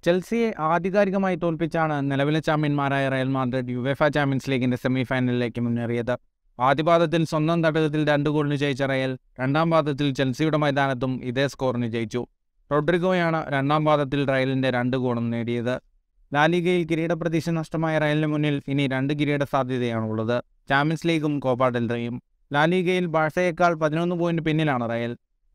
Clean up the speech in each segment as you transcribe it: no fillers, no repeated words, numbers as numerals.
Chelsea Adi Karikammai Pichana, Nelavilla Champion Real Madrid, UEFA Champions League in the semi final like Munariata. Adi Badatil Sonan that will Dandu Nijaja Rail, Randam Badatil Chelsea Maidanatum, Ides Cornijaju. Rodrigo Yana, Randam Badatil Rail in the Randagodon Nadiada. Laligil Gireda Pradishan Astama Rail Munil, Finit and Gireda Sadi and Champions League Copa del Rey. Laligil Barsecal Padano Point Pinilana Rail.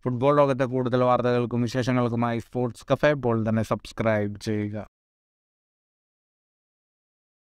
Football logo the Commissional Sports Cafe, bold and subscribe.